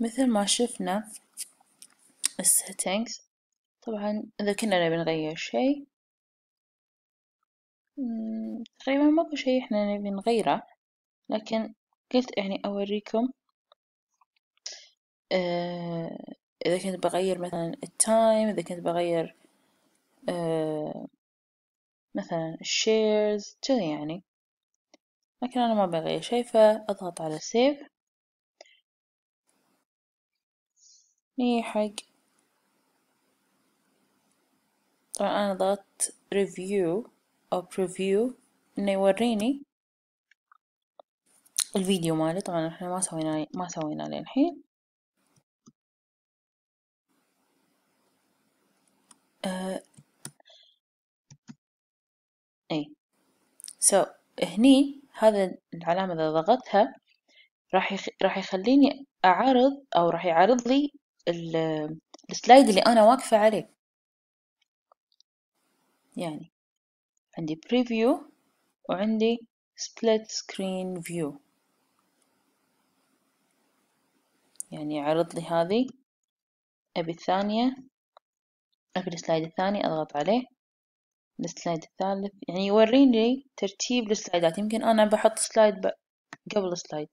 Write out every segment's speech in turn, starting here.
مثل ما شفنا السيتنجز. طبعا اذا كنا نبي نغير شيء تقريبا ماكو شيء احنا نبي نغيره، لكن قلت يعني اوريكم اذا كنت بغير مثلا التايم، اذا كنت بغير مثلا الشيرز كذا يعني، لكن انا ما بغير شيء فاضغط على سيف لي حق. طبعا انا ضغطت ريفيو او بريفيو انه يوريني الفيديو مالي. طبعا احنا ما سوينا للحين. اي هني هذا العلامة اذا ضغطتها راح يخليني اعرض او راح يعرض لي السلايد اللي انا واقفة عليه. يعني عندي preview وعندي split screen view، يعني يعرض لي هذه. ابي الثانية، ابي السلايد الثاني، اضغط عليه السلايد الثالث، يعني يوريني ترتيب السلايدات. يمكن انا بحط سلايد قبل سلايد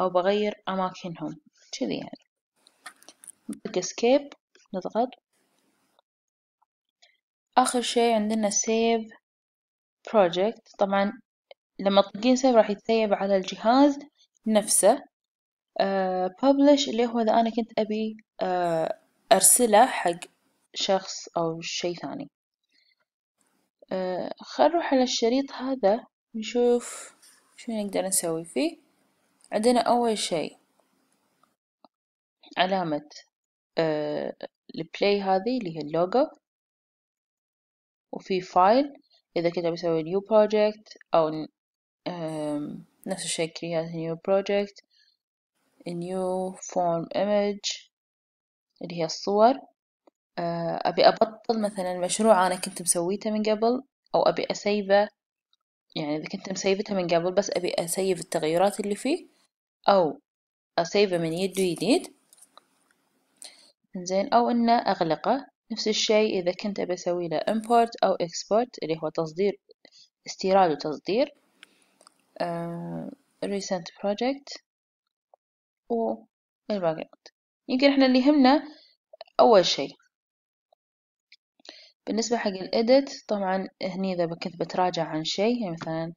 او بغير اماكنهم كذي يعني. نطق اسكيب، نضغط. اخر شي عندنا سيف بروجكت. طبعا لما تطقين سيف راح يتسيب على الجهاز نفسه. ببلش اللي هو اذا انا كنت ابي ارسله حق شخص او شي ثاني. خل نروح على الشريط هذا نشوف شو نقدر نسوي فيه. عندنا اول شي علامة البلاي هذه اللي هي اللوجو، وفي فايل اذا كنت بسوي نيو بروجكت او نفس الشيء create new project، new form image اللي هي الصور. ابي ابطل مثلا مشروع انا كنت مسويته من قبل، او ابي اسيبه يعني اذا كنت مسيبتها من قبل بس ابي اسيب التغيرات اللي فيه، او اسيبه من يد وجديد زين، او انه اغلقه. نفس الشيء اذا كنت ابي اسوي له import او export اللي هو تصدير، استيراد وتصدير. recent project والباكجراوند. يمكن احنا اللي يهمنا اول شيء بالنسبة حق الإيديت. طبعا هني إذا كنت بتراجع عن شيء، يعني مثلا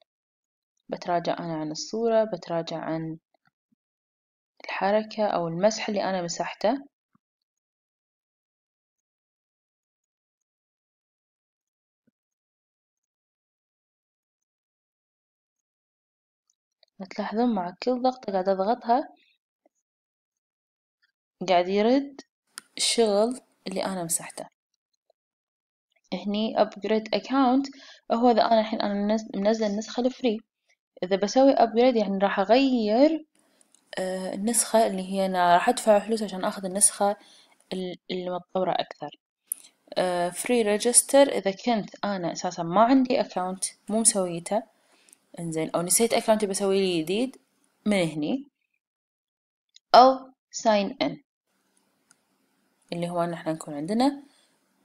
بتراجع أنا عن الصورة، بتراجع عن الحركة أو المسح اللي أنا مسحته. تلاحظون مع كل ضغطة قاعد أضغطها قاعد يرد الشغل اللي أنا مسحته. هني upgrade account هو إذا أنا الحين أنا منزل النسخة الفري، إذا بسوي upgrade يعني راح أغير النسخة اللي هي أنا راح أدفع فلوس عشان أخذ النسخة المتطورة أكثر. free register إذا كنت أنا أساسا ما عندي account، مو مسويته إنزين، أو نسيت account بسوي لي جديد من هني، أو sign in اللي هو نحن نكون عندنا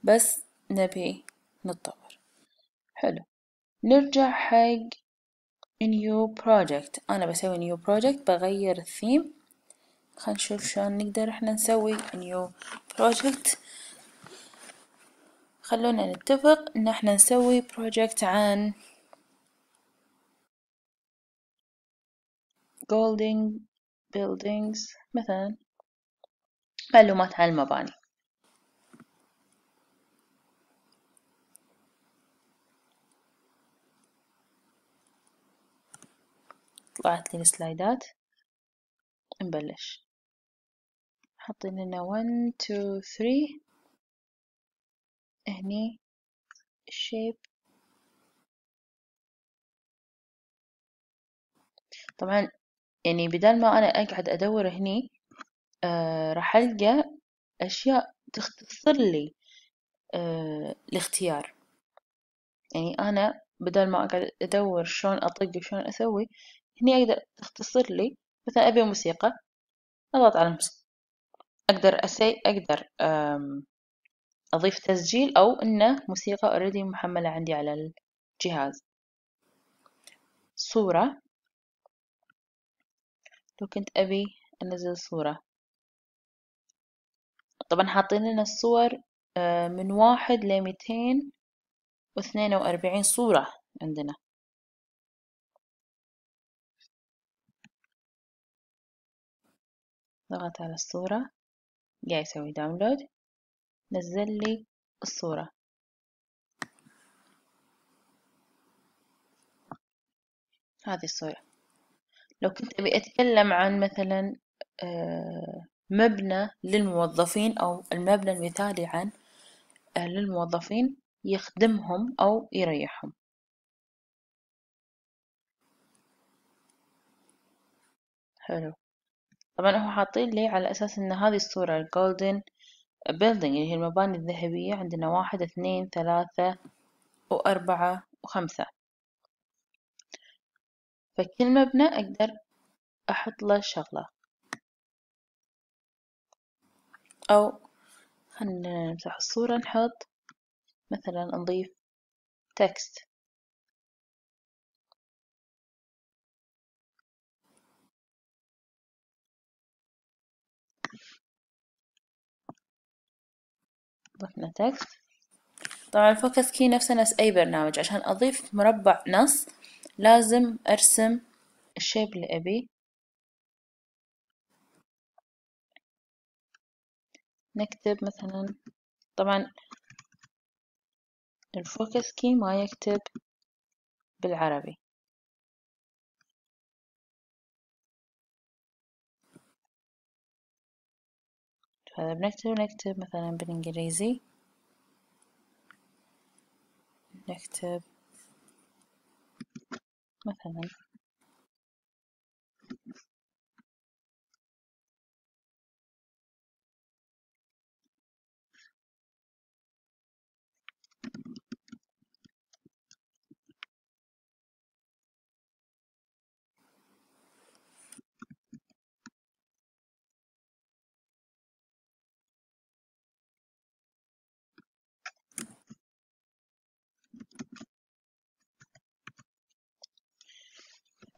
بس نبي نتطور. حلو، نرجع حق new project. أنا بسوي new project، بغير الثيم. خلينا نشوف شلون نقدر إحنا نسوي new project. خلونا نتفق إن إحنا نسوي project عن golden buildings مثلا، معلومات عن المباني. طلعت لي السلايدات. نبلش، حاطين لنا 1 2 3 هني الشيب. طبعا يعني بدل ما انا اقعد ادور هني راح القى اشياء تختصر لي الاختيار. يعني انا بدل ما اقعد ادور شلون اطق وشلون اسوي، هني أقدر تختصر لي. مثلا أبي موسيقى، أضغط على اقدر اضيف تسجيل او انه موسيقى اوريدي محمله عندي على الجهاز. صورة، لو كنت ابي انزل صورة، طبعا حاطين لنا الصور من 1 ل 242 صورة عندنا. ضغط على الصورة، جاي يسوي داونلود، نزل لي الصورة. هذه الصورة. لو كنت أبي أتكلم عن مثلا مبنى للموظفين أو المبنى المثالي عن للموظفين يخدمهم أو يريحهم. حلو. طبعا هو حاطين لي على أساس إن هذه الصورة الجولدن بيلدينج اللي هي المباني الذهبية، عندنا 1 2 3 و4 و5. فكل مبنى أقدر أحط له شغلة، أو خلينا نمسح الصورة نحط مثلا نضيف تكست. ضفنا تكست. طبعا الفوكس كي نفسه نفس أي برنامج، عشان أضيف مربع نص لازم أرسم الشيب اللي أبيه. نكتب مثلا، طبعا الفوكس كي ما يكتب بالعربي، هذا نكتب مثلا بالإنجليزي، نكتب مثلا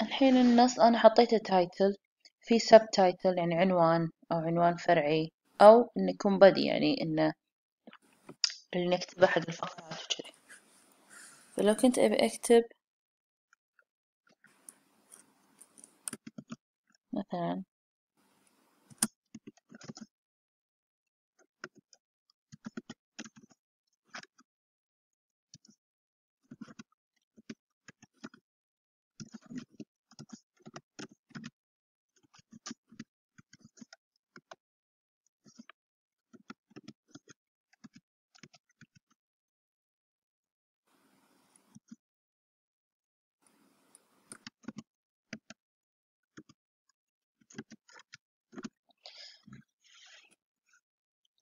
الحين النص أنا حطيته تايتل، في سب تايتل يعني عنوان أو عنوان فرعي، أو إنه يكون بدي يعني إنه اللي نكتبه حق الفقرات وكذي. فلو كنت أبي أكتب مثلا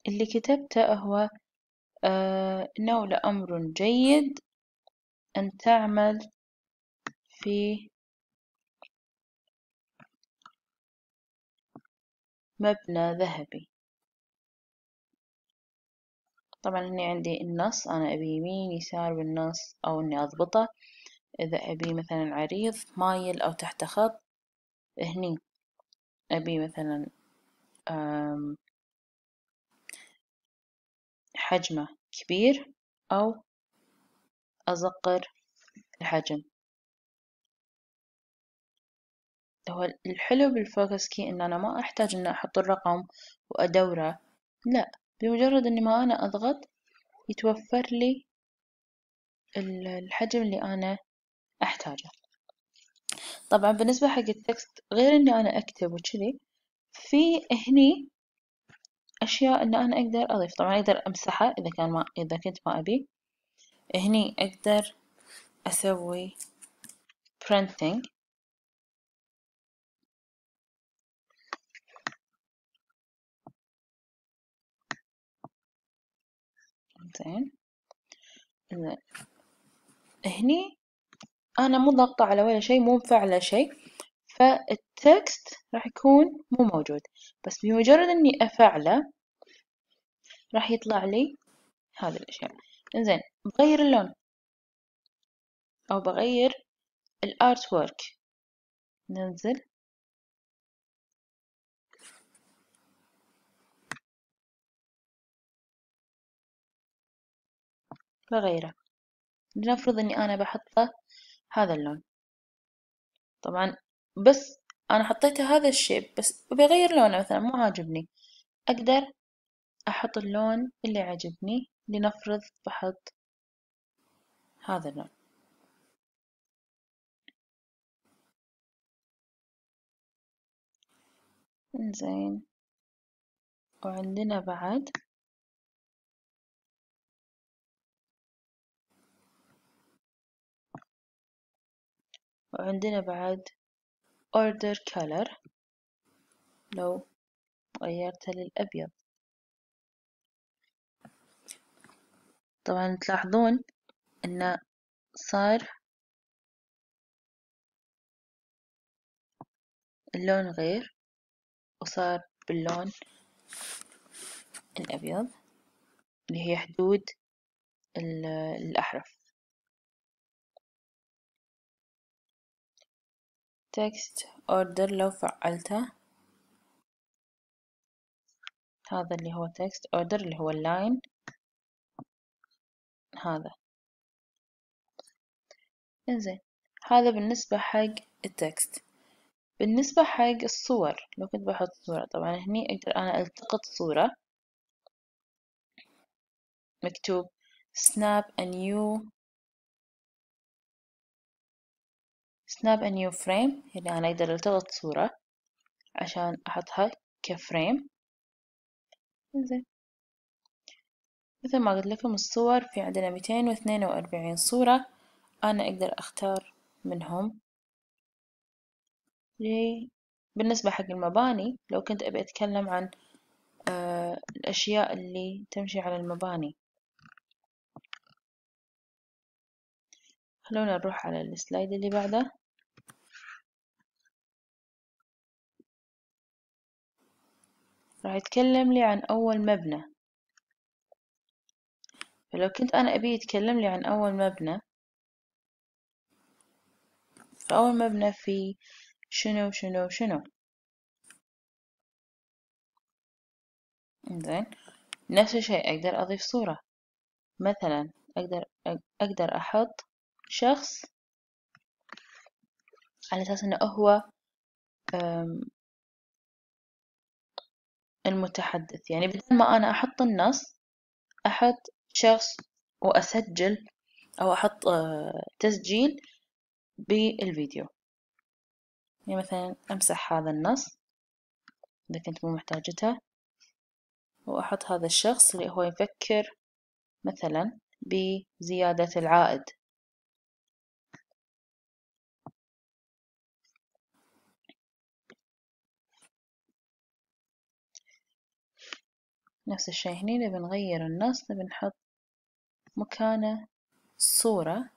اللي كتبته هو إنه لأمر جيد أن تعمل في مبنى ذهبي. طبعا هني عندي النص، أنا أبي يمين يسار بالنص أو إني أضبطه، إذا أبي مثلا عريض مايل أو تحت خط، هني أبي مثلا حجمه كبير أو أصغر الحجم. هو الحلو بالفوكس كي إن أنا ما أحتاج إن أحط الرقم وأدوره، لا، بمجرد إني ما أنا أضغط يتوفر لي الحجم اللي أنا أحتاجه. طبعا بالنسبة حق التكست، غير إني أنا أكتب وكذي، في هني أشياء إن أنا أقدر أضيف. طبعا أقدر أمسحها إذا كان ما إذا كنت ما أبي. هني أقدر أسوي printing، زين. هني أنا مو ضاغطة على ولا شيء، مو مفعلة شيء، فالتكست راح يكون مو موجود، بس بمجرد اني افعله راح يطلع لي هذه الاشياء. انزين بغير اللون او بغير الارت وورك، ننزل بغيره، لنفرض اني انا بحطه هذا اللون، طبعا بس انا حطيته هذا الشيب بس بغير لونه مثلا مو عاجبني، اقدر احط اللون اللي عجبني، لنفرض بحط هذا اللون. انزين وعندنا بعد order color، لو غيرته للأبيض طبعا تلاحظون أنه صار اللون غير وصار باللون الأبيض اللي هي حدود الأحرف. text order لو فعلته هذا اللي هو text order اللي هو اللاين هذا. انزين هذا بالنسبة حق التكست. بالنسبة حق الصور، لو كنت بحط صورة طبعا هني اقدر انا التقط صورة مكتوب snap a new frame، يعني أنا أقدر ألتقط صورة عشان أحطها كفريم. إنزين مثل ما قلت لكم الصور في عندنا 242 صورة، أنا أقدر أختار منهم. بالنسبة حق المباني، لو كنت أبي أتكلم عن الأشياء اللي تمشي على المباني، خلونا نروح على السلايد اللي بعده. راح يتكلم لي عن أول مبنى، فلو كنت أنا أبي يتكلم لي عن أول مبنى، فأول مبنى في شنو شنو شنو. إنزين نفس الشيء أقدر أضيف صورة، مثلا أقدر أحط شخص على أساس أنه هو المتحدث، يعني بدل ما أنا أحط النص أحط شخص وأسجل أو أحط تسجيل بالفيديو. يعني مثلا أمسح هذا النص إذا كنت مو محتاجته وأحط هذا الشخص اللي هو يفكر مثلا بزيادة العائد. نفس الشيء هنا نبي نغير النص، نبي نحط مكانه صورة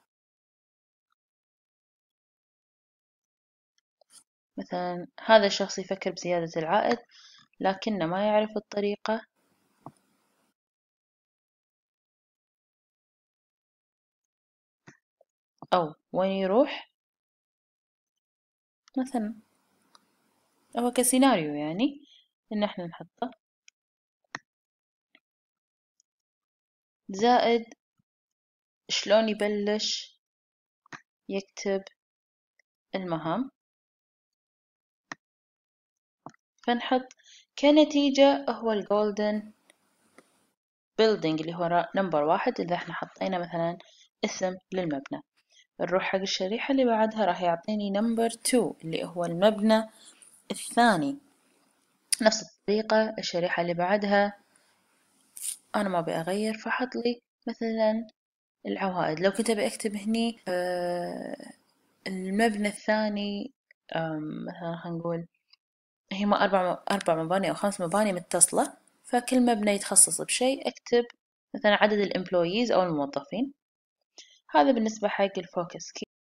مثلا هذا الشخص يفكر بزيادة العائد لكنه ما يعرف الطريقة، أو وين يروح مثلا، أو كسيناريو يعني إن احنا نحطه، زائد شلون يبلش يكتب المهام. فنحط كنتيجة هو الجولدن بيلدينج اللي هو نمبر 1 إذا احنا حطينا مثلا اسم للمبنى. نروح حق الشريحة اللي بعدها، راح يعطيني نمبر 2 اللي هو المبنى الثاني. نفس الطريقة الشريحة اللي بعدها أنا ما أبي أغير، فحط لي مثلا العوائد. لو كنت أبي أكتب هني المبنى الثاني مثلا هنقول هما 4 مباني أو 5 مباني متصلة، فكل مبنى يتخصص بشيء، أكتب مثلا عدد الإمبلويز أو الموظفين. هذا بالنسبة حق الفوكس كي.